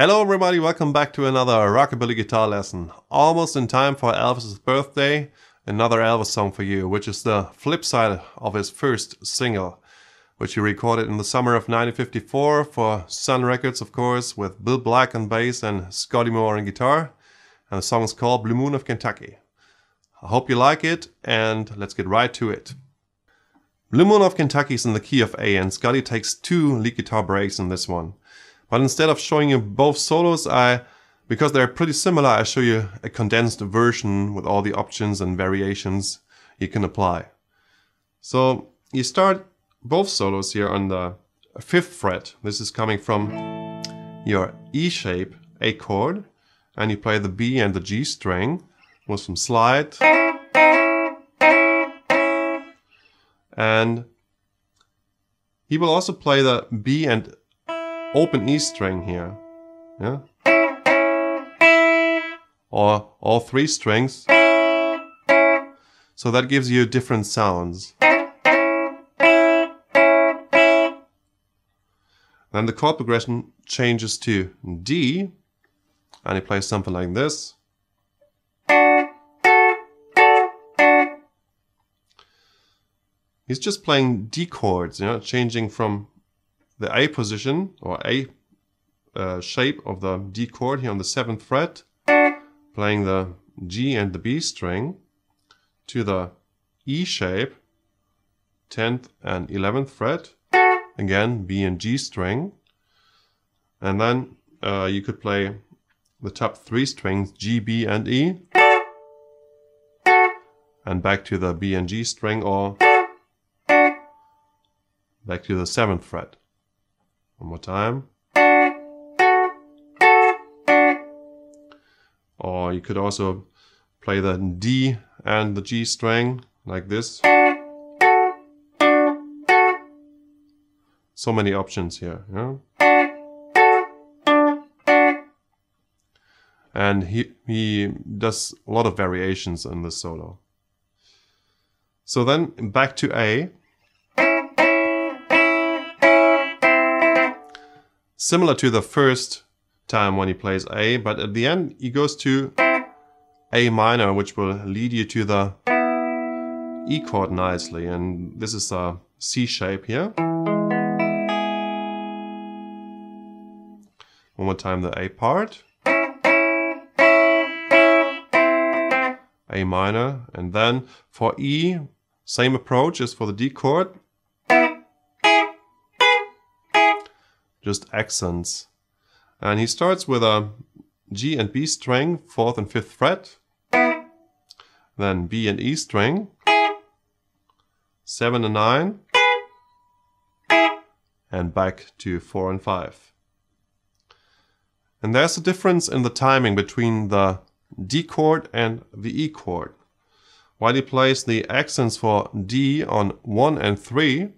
Hello everybody, welcome back to another Rockabilly guitar lesson. Almost in time for Elvis's birthday, another Elvis song for you, which is the flip side of his first single, which he recorded in the summer of 1954 for Sun Records, of course, with Bill Black on bass and Scotty Moore on guitar. And the song is called Blue Moon of Kentucky. I hope you like it, and let's get right to it. Blue Moon of Kentucky is in the key of A, and Scotty takes two lead guitar breaks in this one. But instead of showing you both solos, because they're pretty similar, I show you a condensed version with all the options and variations you can apply. So you start both solos here on the 5th fret. This is coming from your E shape, A chord, and you play the B and the G string with some slide. And he will also play the B and open E string here, yeah, or all three strings, so that gives you different sounds. Then the chord progression changes to D, and he plays something like this. He's just playing D chords, you know, changing from the A position, or A shape of the D chord here on the 7th fret, playing the G and the B string, to the E shape, 10th and 11th fret, again B and G string, and then you could play the top three strings, G, B and E, and back to the B and G string, or back to the 7th fret. One more time. Or you could also play the D and the G string like this. So many options here. Yeah? And he does a lot of variations in this solo. So then back to A. Similar to the first time when he plays A, but at the end he goes to A minor, which will lead you to the E chord nicely. And this is a C shape here. One more time the A part. A minor. And then for E, same approach as for the D chord. Just accents. And he starts with a G and B string, 4th and 5th fret, then B and E string, 7 and 9, and back to 4 and 5. And there's a difference in the timing between the D chord and the E chord. While he plays the accents for D on 1 and 3,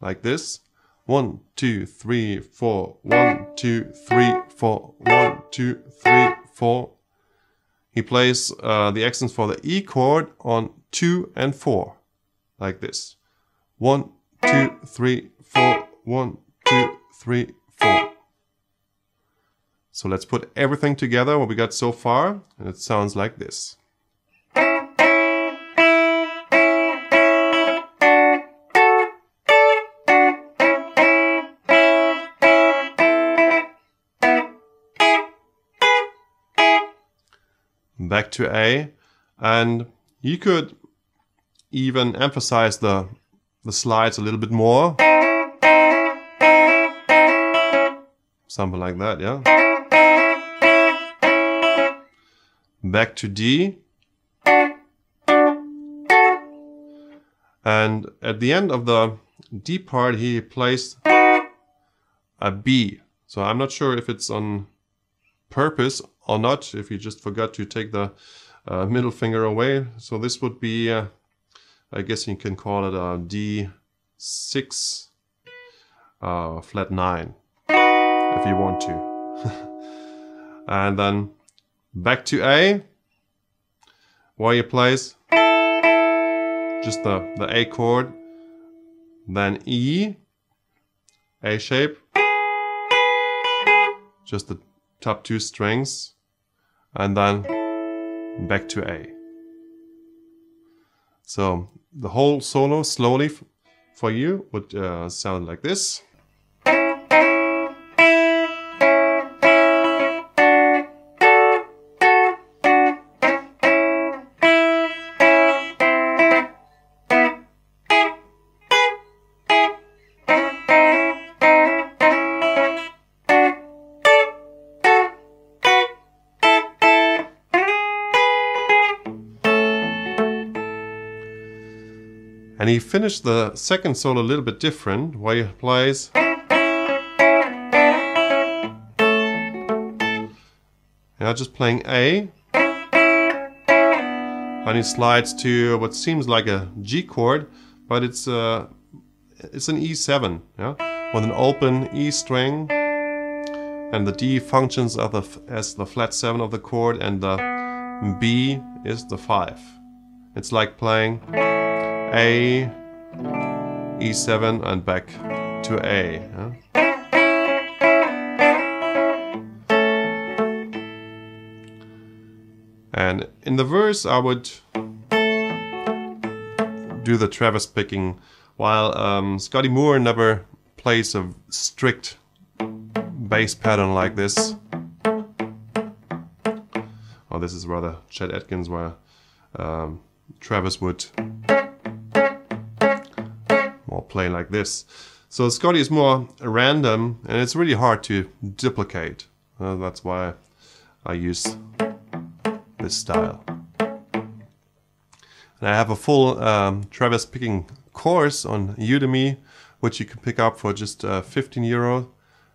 like this, 1, 2, 3, 4, 1, 2, 3, 4, 1, 2, 3, 4. He plays the accents for the E chord on 2 and 4, like this. 1, 2, 3, 4, 1, 2, 3, 4. So let's put everything together what we got so far, and it sounds like this. Back to A, and you could even emphasize the slides a little bit more. Something like that, yeah. Back to D. And at the end of the D part, he plays a B. So I'm not sure if it's on purpose or not, if you just forgot to take the middle finger away. So this would be, I guess you can call it a D6 flat 9, if you want to. And then back to A, where he plays just the A chord, then E, A shape, just the top two strings, and then back to A. So the whole solo slowly for you would sound like this. And he finished the second solo a little bit different, where he plays just playing A, and he slides to what seems like a G chord, but it's an E7, with an open E string, and the D functions as the flat 7 of the chord, and the B is the 5. It's like playing A, E7, and back to A. And in the verse I would do the Travis picking, while Scotty Moore never plays a strict bass pattern like this. Oh, this is rather Chet Atkins, where Travis would play like this. So Scotty is more random, and it's really hard to duplicate. That's why I use this style. And I have a full Travis picking course on Udemy, which you can pick up for just €15,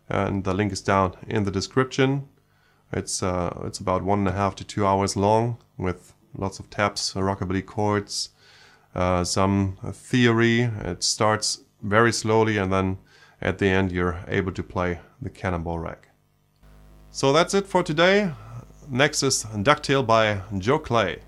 and the link is down in the description. It's about 1.5 to 2 hours long, with lots of taps, rockabilly chords, some theory. It starts very slowly, and then at the end you're able to play the cannonball rack. So that's it for today. Next is Ducktail by Joe Clay.